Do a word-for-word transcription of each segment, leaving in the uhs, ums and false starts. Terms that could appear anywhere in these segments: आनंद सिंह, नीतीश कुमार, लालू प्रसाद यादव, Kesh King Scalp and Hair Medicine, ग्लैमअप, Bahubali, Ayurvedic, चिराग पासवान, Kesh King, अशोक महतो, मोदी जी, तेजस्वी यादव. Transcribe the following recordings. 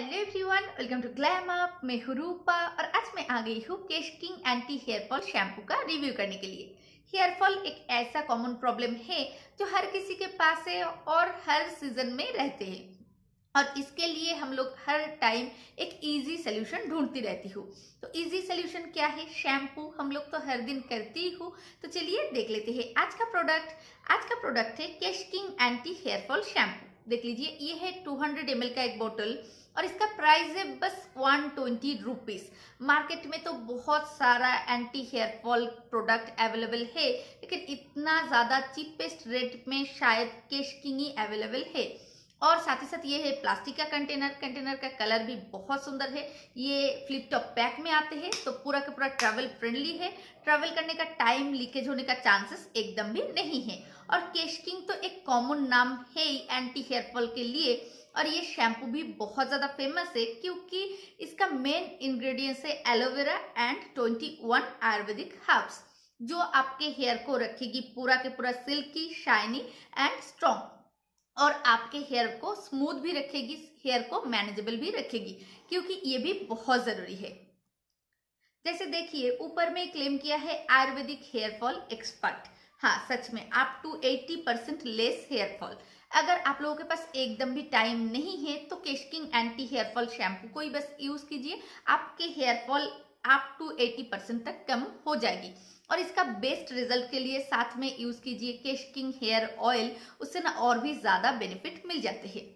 Hello everyone, welcome to ग्लैमअप। मैं हूं रूपा और आज मैं आ गई हूं Kesh King anti hair fall shampoo का रिव्यू करने के लिए। हेयरफॉल एक ऐसा कॉमन प्रॉब्लम है जो हर किसी के पास है और हर सीजन में रहते हैं, और इसके लिए हम लोग हर टाइम एक इजी सोल्यूशन ढूंढती रहती हूँ। तो इजी सोल्यूशन क्या है? शैम्पू हम लोग तो हर दिन करती ही हूँ, तो चलिए देख लेते हैं आज का प्रोडक्ट। आज का प्रोडक्ट है Kesh King anti hair fall shampoo. देख लीजिए, ये है टू हंड्रेड एम एल का एक बोतल और इसका प्राइस है बस वन ट्वेंटी रुपीस। मार्केट में तो बहुत सारा एंटी हेयरफॉल प्रोडक्ट अवेलेबल है, लेकिन इतना ज़्यादा चीपेस्ट रेट में शायद केश किंग ही अवेलेबल है। और साथ ही साथ ये है प्लास्टिक का कंटेनर। कंटेनर का कलर भी बहुत सुंदर है। ये फ्लिप टॉप पैक में आते हैं, तो पूरा का पूरा ट्रैवल फ्रेंडली है। ट्रैवल करने का टाइम लीकेज होने का चांसेस एकदम भी नहीं है। और केश किंग तो एक कॉमन नाम है एंटी हेयरफॉल के लिए, और ये शैम्पू भी बहुत ज़्यादा फेमस है क्योंकि इसका मेन इंग्रेडिएंट्स है एलोवेरा एंड ट्वेंटी वन आयुर्वेदिक हर्ब्स, जो आपके हेयर को रखेगी पूरा के पूरा सिल्की, शाइनी एंड स्ट्रॉन्ग, और आपके हेयर को स्मूथ भी रखेगी, हेयर को मैनेजेबल भी रखेगी, क्योंकि ये भी बहुत ज़रूरी है। जैसे देखिए, ऊपर में क्लेम किया है आयुर्वेदिक हेयरफॉल एक्सपर्ट। हाँ, सच में आप to eighty percent less hair fall. अगर आप लोगों के पास एकदम भी टाइम नहीं है तो Kesh King anti hair fall shampoo को ही बस यूज़ कीजिए। आपके हेयरफॉल आप टू एट्टी परसेंट तक कम हो जाएगी। और इसका बेस्ट रिजल्ट के लिए साथ में यूज़ कीजिए केश किंग हेयर ऑयल, उससे ना और भी ज़्यादा बेनिफिट मिल जाते हैं।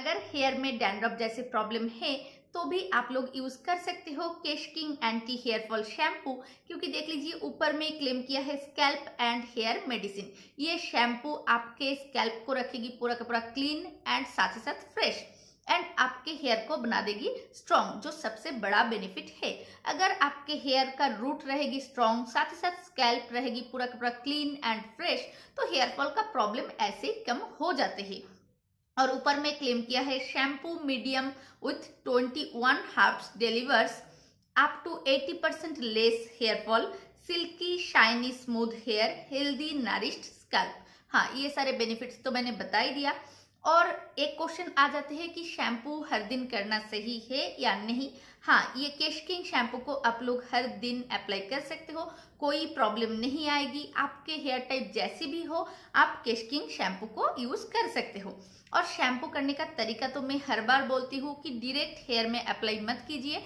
अगर हेयर में डैंड्रफ जैसे प्रॉब्लम है तो भी आप लोग यूज़ कर सकते हो Kesh King anti hair fall shampoo, क्योंकि देख लीजिए ऊपर में क्लेम किया है स्कैल्प एंड हेयर मेडिसिन। ये शैम्पू आपके स्कैल्प को रखेगी पूरा का पूरा क्लीन एंड साथ ही साथ फ्रेश, एंड आपके हेयर को बना देगी स्ट्रॉन्ग, जो सबसे बड़ा बेनिफिट है। अगर आपके हेयर का रूट रहेगी स्ट्रॉन्ग, साथ ही साथ स्कैल्प रहेगी पूरा का पूरा क्लीन एंड फ्रेश, तो हेयरफॉल का प्रॉब्लम ऐसे कम हो जाते हैं। और ऊपर में क्लेम किया है shampoo medium with twenty one herbs delivers up to eighty percent less hair fall, silky, shiny, smooth hair, healthy, nourished scalp. हाँ, ये सारे बेनिफिट्स तो मैंने बता ही दिया। और एक क्वेश्चन आ जाते हैं कि शैम्पू हर दिन करना सही है या नहीं। हाँ, ये केश किंग शैम्पू को आप लोग हर दिन अप्लाई कर सकते हो, कोई प्रॉब्लम नहीं आएगी। आपके हेयर टाइप जैसी भी हो, आप केश किंग शैम्पू को यूज़ कर सकते हो। और शैम्पू करने का तरीका तो मैं हर बार बोलती हूँ कि डायरेक्ट हेयर में अप्लाई मत कीजिए।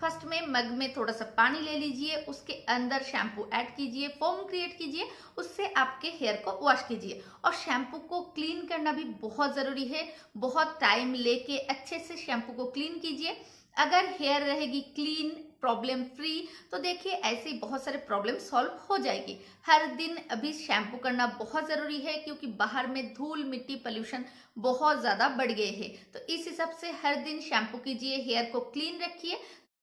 फर्स्ट में मग में थोड़ा सा पानी ले लीजिए, उसके अंदर शैम्पू ऐड कीजिए, फोम क्रिएट कीजिए, उससे आपके हेयर को वॉश कीजिए। और शैम्पू को क्लीन करना भी बहुत ज़रूरी है। बहुत टाइम लेके अच्छे से शैम्पू को क्लीन कीजिए। अगर हेयर रहेगी क्लीन, प्रॉब्लम फ्री, तो देखिए ऐसे बहुत सारे प्रॉब्लम सॉल्व हो जाएगी। हर दिन अभी शैम्पू करना बहुत ज़रूरी है, क्योंकि बाहर में धूल, मिट्टी, पोल्यूशन बहुत ज़्यादा बढ़ गए हैं। तो इस हिसाब से हर दिन शैम्पू कीजिए, हेयर को क्लीन रखिए,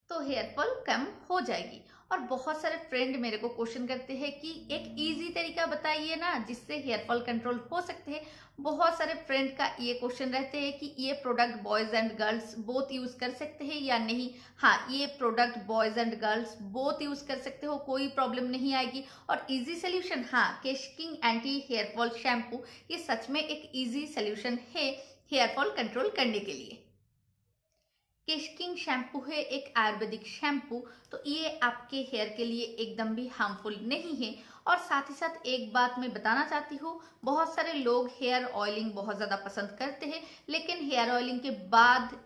तो हेयरफॉल कम हो जाएगी। और बहुत सारे फ्रेंड मेरे को क्वेश्चन करते हैं कि एक इजी तरीका बताइए ना जिससे हेयरफॉल कंट्रोल हो सकते हैं। बहुत सारे फ्रेंड का ये क्वेश्चन रहते हैं कि ये product boys and girls both use कर सकते हैं या नहीं। हाँ, ये product boys and girls both use कर सकते हो, कोई प्रॉब्लम नहीं आएगी। और ईजी सोल्यूशन, हाँ, Kesh King anti hair fall shampoo ये सच में एक ईजी सोल्यूशन है हेयरफॉल कंट्रोल करने के लिए। केश किंग शैम्पू है एक आयुर्वेदिक शैम्पू, तो ये आपके हेयर के लिए एकदम भी हार्मफुल नहीं है। और साथ ही साथ एक बात मैं बताना चाहती हूँ, बहुत सारे लोग हेयर ऑयलिंग बहुत ज़्यादा पसंद करते हैं, लेकिन हेयर ऑयलिंग के बाद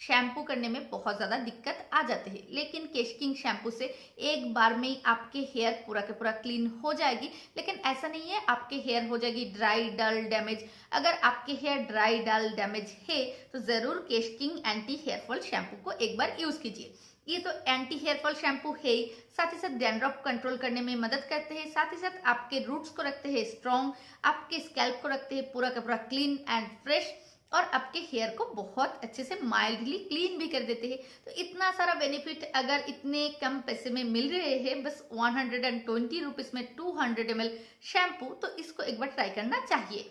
शैम्पू करने में बहुत ज़्यादा दिक्कत आ जाती है। लेकिन केश किंग शैम्पू से एक बार में ही आपके हेयर पूरा के पूरा क्लीन हो जाएगी। लेकिन ऐसा नहीं है आपके हेयर हो जाएगी ड्राई, डल, डैमेज। अगर आपके हेयर ड्राई, डल, डैमेज है तो ज़रूर Kesh King anti hair fall shampoo को एक बार यूज़ कीजिए। ये तो एंटी हेयरफॉल शैम्पू है, साथ ही साथ डैंड्रफ कंट्रोल करने में मदद करते हैं, साथ ही साथ आपके रूट्स को रखते हैं स्ट्रॉन्ग, आपके स्कैल्प को रखते हैं पूरा का पूरा क्लीन एंड फ्रेश, और आपके हेयर को बहुत अच्छे से माइल्डली क्लीन भी कर देते हैं। तो इतना सारा बेनिफिट अगर इतने कम पैसे में मिल रहे हैं, बस वन हंड्रेड ट्वेंटी रुपीस में two hundred M L shampoo, तो इसको एक बार ट्राई करना चाहिए।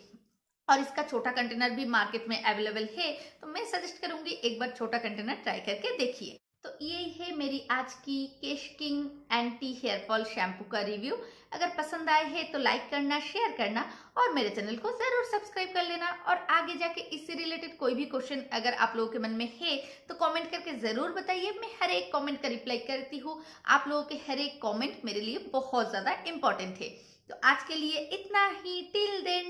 और इसका छोटा कंटेनर भी मार्केट में अवेलेबल है, तो मैं सजेस्ट करूंगी एक बार छोटा कंटेनर ट्राई करके देखिए। तो ये है मेरी आज की Kesh King anti hair fall shampoo का रिव्यू। अगर पसंद आए है तो लाइक करना, शेयर करना और मेरे चैनल को जरूर सब्सक्राइब कर लेना। और आगे जाके इससे रिलेटेड कोई भी क्वेश्चन अगर आप लोगों के मन में है तो कमेंट करके जरूर बताइए। मैं हर एक कमेंट का रिप्लाई करती हूँ। आप लोगों के हर एक कमेंट मेरे लिए बहुत ज्यादा इम्पोर्टेंट है। तो आज के लिए इतना ही। Till then